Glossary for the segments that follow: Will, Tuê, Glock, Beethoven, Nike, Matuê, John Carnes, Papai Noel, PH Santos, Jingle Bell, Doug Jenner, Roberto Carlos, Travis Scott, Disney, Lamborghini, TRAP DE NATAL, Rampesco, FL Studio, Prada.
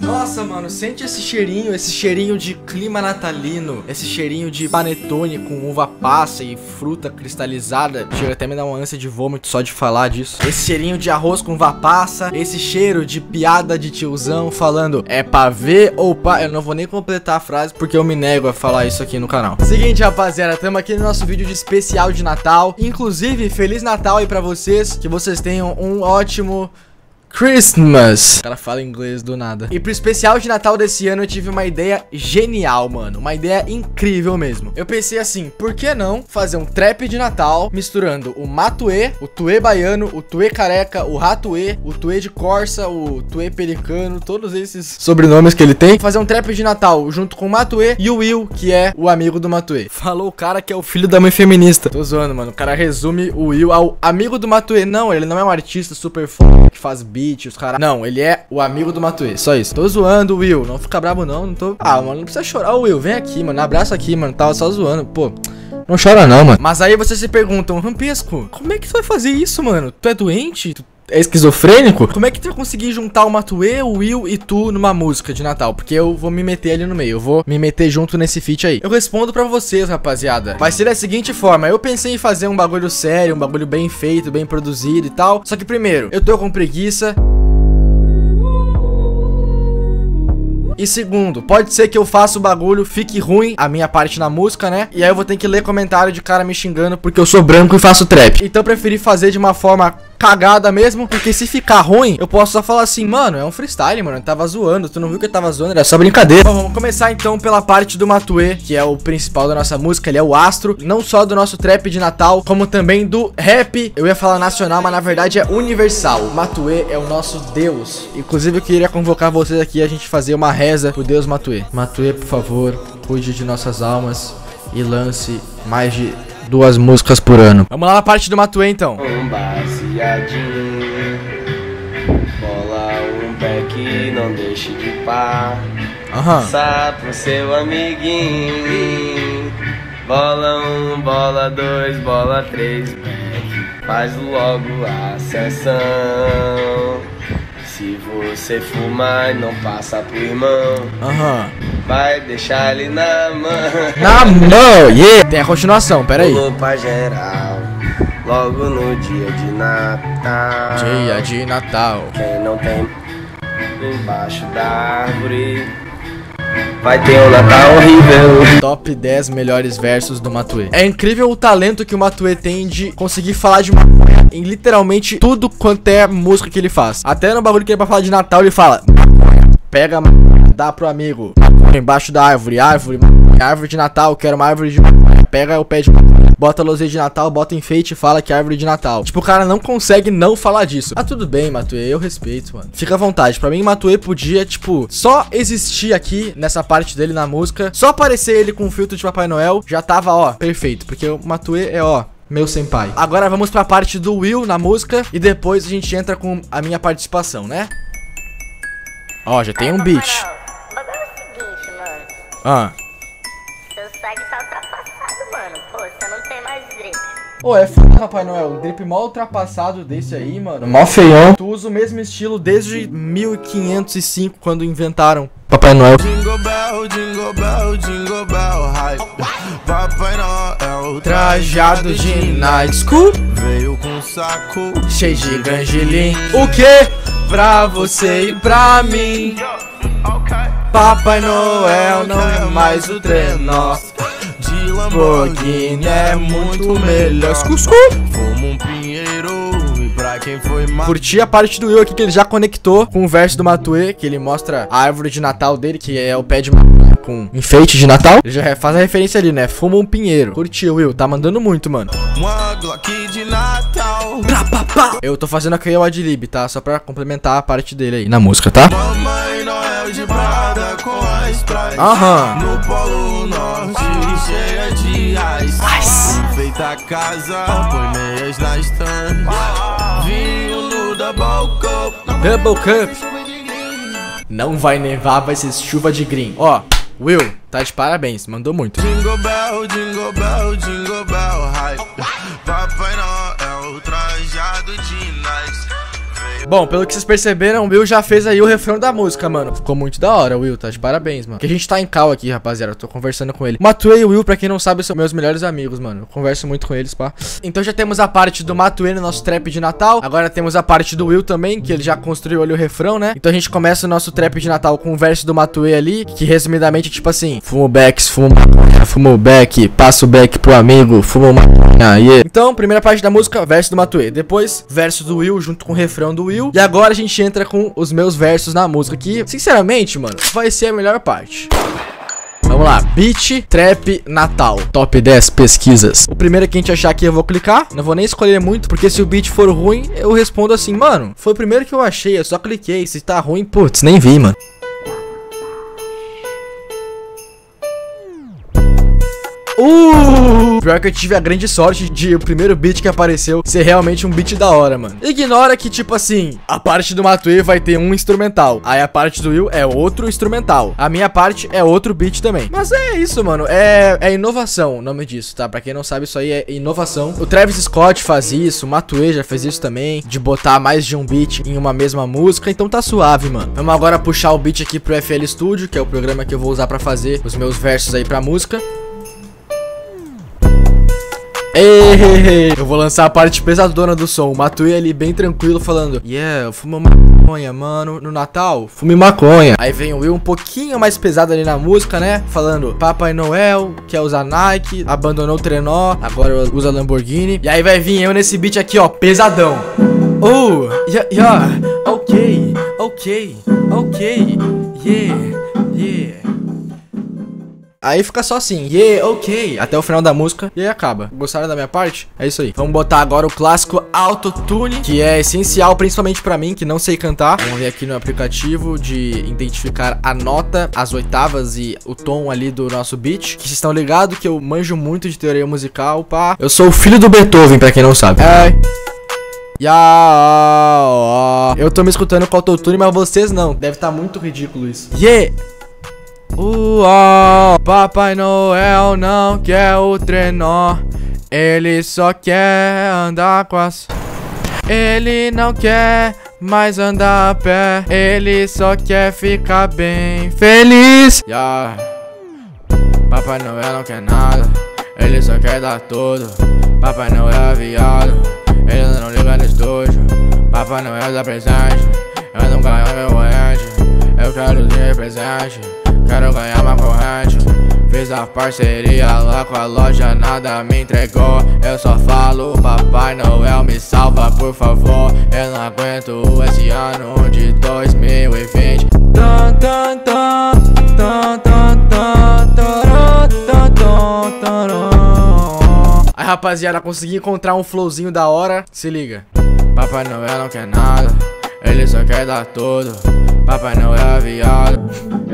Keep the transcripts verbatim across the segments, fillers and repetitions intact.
Nossa, mano, sente esse cheirinho, esse cheirinho de clima natalino, esse cheirinho de panetone com uva passa e fruta cristalizada. Chega até me dar uma ânsia de vômito só de falar disso. Esse cheirinho de arroz com uva passa, esse cheiro de piada de tiozão falando é pavê ou pá. Eu não vou nem completar a frase porque eu me nego a falar isso aqui no canal. Seguinte, rapaziada, estamos aqui no nosso vídeo de especial de Natal. Inclusive, Feliz Natal aí pra vocês, que vocês tenham um ótimo... Christmas. O cara fala inglês do nada. E pro especial de Natal desse ano eu tive uma ideia genial, mano. Uma ideia incrível mesmo. Eu pensei assim, por que não fazer um trap de Natal misturando o Matuê, o Tuê baiano, o Tuê careca, o Ratuê, o Tuê de Corsa, o Tuê pelicano, todos esses sobrenomes que ele tem. Fazer um trap de Natal junto com o Matuê e o Will, que é o amigo do Matuê. Falou o cara que é o filho da mãe feminista. Tô zoando, mano. O cara resume o Will ao amigo do Matuê. Não, ele não é um artista super foda que faz beat. Os caras. Não, ele é o amigo do Matuê. Só isso. Tô zoando, Will. Não fica brabo, não. Não tô. Ah, mano, não precisa chorar, Will. Vem aqui, mano. Abraço aqui, mano. Tava só zoando. Pô. Não chora, não, mano. Mas aí vocês se perguntam, Rampesco, como é que tu vai fazer isso, mano? Tu é doente? Tu é esquizofrênico? Como é que tu vai conseguir juntar o Matuê, o Will e tu numa música de Natal? Porque eu vou me meter ali no meio, eu vou me meter junto nesse feat aí. Eu respondo pra vocês, rapaziada. Vai ser da seguinte forma, eu pensei em fazer um bagulho sério, um bagulho bem feito, bem produzido e tal. Só que primeiro, eu tô com preguiça. E segundo, pode ser que eu faça o bagulho, fique ruim a minha parte na música, né? E aí eu vou ter que ler comentário de cara me xingando porque eu sou branco e faço trap. Então eu preferi fazer de uma forma cagada mesmo, porque se ficar ruim, eu posso só falar assim, mano, é um freestyle, mano, eu tava zoando, tu não viu que eu tava zoando, era só brincadeira. Bom, vamos começar então pela parte do Matuê, que é o principal da nossa música, ele é o astro, não só do nosso trap de Natal, como também do rap, eu ia falar nacional, mas na verdade é universal. O Matuê é o nosso Deus. Inclusive eu queria convocar vocês aqui a gente fazer uma rap por Deus Matuê. Matuê, por favor, cuide de nossas almas e lance mais de duas músicas por ano. Vamos lá na parte do Matuê então. Um baseadinho, bola um beck, não deixe de pá. Aham. Passa pro seu amiguinho. Bola um, bola dois, bola três, beck. Faz logo a sessão. Se você fumar, não passa pro irmão. Aham. Uhum. Vai deixar ele na mão. Na mão, yeah. Tem a continuação, peraí. Roupa geral, logo no dia de Natal. Dia de Natal. Quem não tem embaixo da árvore vai ter um Natal horrível. Top dez melhores versos do Matuê. É incrível o talento que o Matuê tem de conseguir falar de maconha em literalmente tudo quanto é música que ele faz. Até no bagulho que ele é pra falar de Natal, ele fala maconha, pega maconha, dá pro amigo. Maconha embaixo da árvore, árvore, maconha, árvore de Natal, quero uma árvore de maconha, pega o pé de maconha. Bota loseira de Natal, bota enfeite e fala que é árvore de Natal. Tipo, o cara não consegue não falar disso. Ah, tudo bem, Matuê, eu respeito, mano. Fica à vontade. Pra mim, Matuê podia, tipo, só existir aqui nessa parte dele na música. Só aparecer ele com o filtro de Papai Noel já tava, ó, perfeito. Porque o Matuê é, ó, meu senpai. Agora vamos pra parte do Will na música e depois a gente entra com a minha participação, né? Ó, já tem um beat. Ah. Ô, oh, é foda, Papai Noel, um drip mó ultrapassado desse aí, mano. Mó feião. Tu usa o mesmo estilo desde mil quinhentos e cinco, quando inventaram Papai Noel. Jingle bell, jingle bell, jingle bell, hi. Papai Noel trajado de night school. Veio com um saco cheio de gangelim. O que? Pra você e pra mim. Papai Noel não é mais o trenó. Lamborghini é muito melhor. Cusco. Como um pinheiro e pra quem foi mal. Curti a parte do Will aqui que ele já conectou com o verso do Matuê, que ele mostra a árvore de Natal dele, que é o pé de maconha com enfeite de Natal. Ele já faz a referência ali, né? Fuma um pinheiro. Curtiu, Will. Tá mandando muito, mano. Uma Glock de Natal. Pra, pra, pra. Eu tô fazendo aqui o ad-lib, tá? Só pra complementar a parte dele aí na música, tá? Mamãe Noel de Prada com a Sprite. Aham. No Polo Norte. Cheia de ice. Feita a casa, põe meias na estante. Vinho no Double Cup. Double Cup. Não vai nevar, vai ser chuva de green. Ó, oh, Will, tá de parabéns, mandou muito. Jingle bell, jingle bell, jingle bell, hi. Papai Noel trajado de nice. Bom, pelo que vocês perceberam, o Will já fez aí o refrão da música, mano. Ficou muito da hora, Will, tá de parabéns, mano. Que a gente tá em cal aqui, rapaziada, eu tô conversando com ele. Matuê e o Will, pra quem não sabe, são meus melhores amigos, mano. Eu converso muito com eles, pá. Então já temos a parte do Matuê no nosso trap de Natal. Agora temos a parte do Will também, que ele já construiu ali o refrão, né? Então a gente começa o nosso trap de Natal com o verso do Matuê ali, que resumidamente é tipo assim: fumo backs, fumo maconha, fumo back, passo back pro amigo, fumo maconha, yeah. Então, primeira parte da música, verso do Matuê. Depois, verso do Will junto com o refrão do Will. E agora a gente entra com os meus versos na música, que, sinceramente, mano, vai ser a melhor parte. Vamos lá, beat, trap, Natal, top dez pesquisas. O primeiro que a gente achar aqui eu vou clicar. Não vou nem escolher muito, porque se o beat for ruim, eu respondo assim, mano, foi o primeiro que eu achei, eu só cliquei, se tá ruim, putz, nem vi, mano. Uh! Pior que eu tive a grande sorte de o primeiro beat que apareceu ser realmente um beat da hora, mano. Ignora que, tipo assim, a parte do Matuê vai ter um instrumental, aí a parte do Will é outro instrumental, a minha parte é outro beat também. Mas é isso, mano, é, é inovação o nome disso, tá? Pra quem não sabe, isso aí é inovação. O Travis Scott faz isso, o Matuê já fez isso também, de botar mais de um beat em uma mesma música, então tá suave, mano. Vamos agora puxar o beat aqui pro F L Studio, que é o programa que eu vou usar pra fazer os meus versos aí pra música. Eu vou lançar a parte pesadona do som. Matuê ali bem tranquilo falando: yeah, eu fumo maconha, mano. No Natal, fume maconha. Aí vem o Will um pouquinho mais pesado ali na música, né? Falando: Papai Noel quer usar Nike, abandonou o trenó, agora usa Lamborghini. E aí vai vir eu nesse beat aqui, ó, pesadão. Oh, yeah, yeah. Ok, ok, ok. Yeah, yeah. Aí fica só assim, yeah, ok, até o final da música, e aí acaba. Gostaram da minha parte? É isso aí. Vamos botar agora o clássico autotune, que é essencial principalmente pra mim, que não sei cantar. Vamos ver aqui no aplicativo de identificar a nota, as oitavas e o tom ali do nosso beat, que vocês estão ligados que eu manjo muito de teoria musical, pá. Eu sou o filho do Beethoven, pra quem não sabe. É... Yeah. Eu tô me escutando com autotune, mas vocês não. Deve estar muito ridículo isso. Yeah! Uau, Papai Noel não quer o trenó, ele só quer andar com as... Ele não quer mais andar a pé, ele só quer ficar bem feliz. Yeah. Papai Noel não quer nada, ele só quer dar tudo. Papai Noel é viado, ele não liga no estúdio. Papai Noel dá presente, eu não ganho meu oeste. Eu quero ter presente, quero ganhar uma corrente. Fiz a parceria lá com a loja, nada me entregou. Eu só falo, Papai Noel me salva, por favor. Eu não aguento esse ano de dois mil e vinte. Tan, tan, tan, tan, tan, tan, tan, tan, tan, tan. Aí, rapaziada, consegui encontrar um flowzinho da hora. Se liga. Papai Noel não quer nada, ele só quer dar tudo. Papai Noel é viado.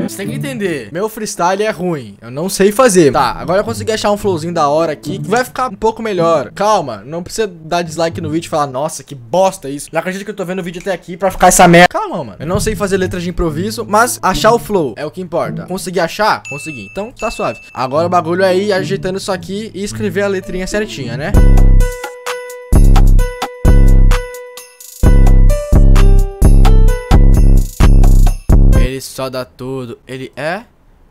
Você tem que entender, meu freestyle é ruim, eu não sei fazer. Tá, agora eu consegui achar um flowzinho da hora aqui, que vai ficar um pouco melhor. Calma, não precisa dar dislike no vídeo e falar, nossa, que bosta isso. Já acredito que eu tô vendo o vídeo até aqui pra ficar essa merda. Calma, mano, eu não sei fazer letras de improviso, mas achar o flow é o que importa. Consegui achar? Consegui, então tá suave. Agora o bagulho é ir ajeitando isso aqui e escrever a letrinha certinha, né? Ele só dá tudo, ele é...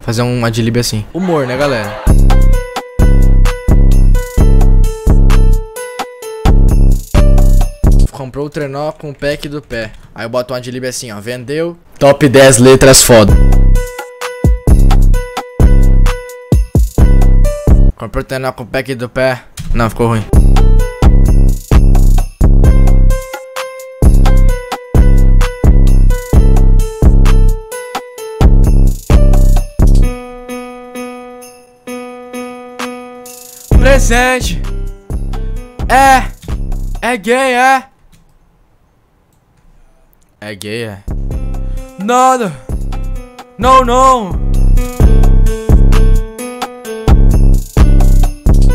Fazer um adlib assim. Humor, né, galera? Comprou o trenó com o pack do pé. Aí eu boto um adlib assim, ó. Vendeu. Top dez letras foda. Comprou o trenó com o pack do pé. Não, ficou ruim. Presente é, é gay, é, é gay, é, nada, não, não,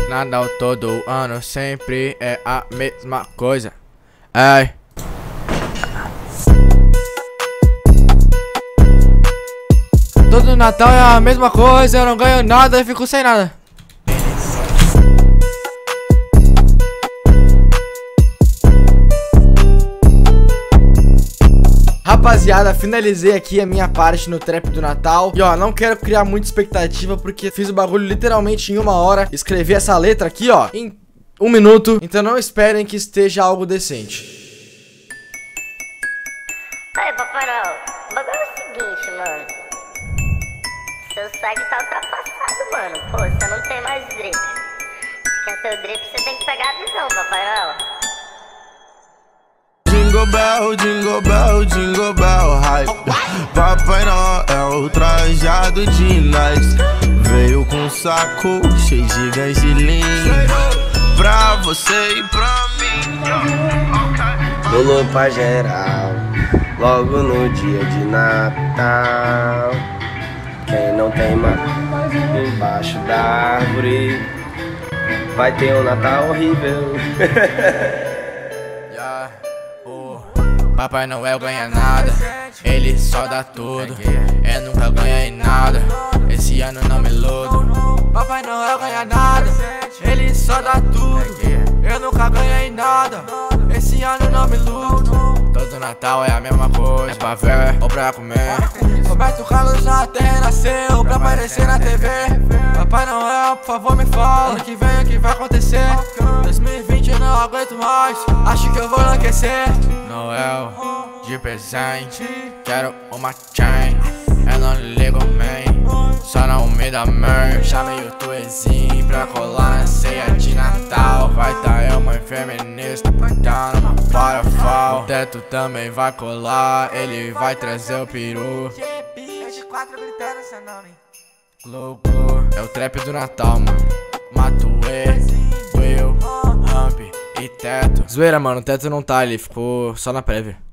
Natal todo ano sempre é a mesma coisa, ai. Todo Natal é a mesma coisa, eu não ganho nada e fico sem nada. rapaziada, finalizei aqui a minha parte no Trap do Natal. E ó, não quero criar muita expectativa, porque fiz o bagulho literalmente em uma hora. Escrevi essa letra aqui, ó, em um minuto. Então não esperem que esteja algo decente. Aí, Papai Noel, o bagulho é o seguinte, mano. Seu site tá ultrapassado, mano. Pô, você não tem mais drip. Se quer ter o drip, você tem que pegar a visão, Papai Noel. Jingle bell, jingle bell, jingle bell, hype. Papai Noel trajado de Nike, veio com um saco cheio de gás de linho, pra você e pra mim. Rolou pra geral, logo no dia de Natal. Quem não tem mais embaixo da árvore, vai ter um Natal horrível. Papai Noel ganha nada, ele só dá tudo. Eu nunca ganhei em nada, esse ano não me iludo. Papai Noel ganha nada, ele só dá tudo. Eu nunca ganhei em nada, esse ano não me iludo. Todo Natal é a mesma coisa, é pra ver ou pra comer. Roberto Carlos já até nasceu pra aparecer na T V. Papai Noel, por favor me fala, ano que vem o que vai acontecer? dois mil e vinte eu não aguento mais, acho que eu vou enlouquecer. Noel, de presente, quero uma chain. Eu não ligo, man, só não me dá merda. Chamei o Tuezinho pra colar na ceia de Natal. Vai tá eu, mãe feminista, tá numa parafal. O teto também vai colar, ele vai trazer o peru. vinte e quatro gritando seu nome. Glow, glow, é o trap do Natal, mano. Matuê, Will, Ramp e Teto. Zoeira, mano, o Teto não tá, ele ficou só na prévia.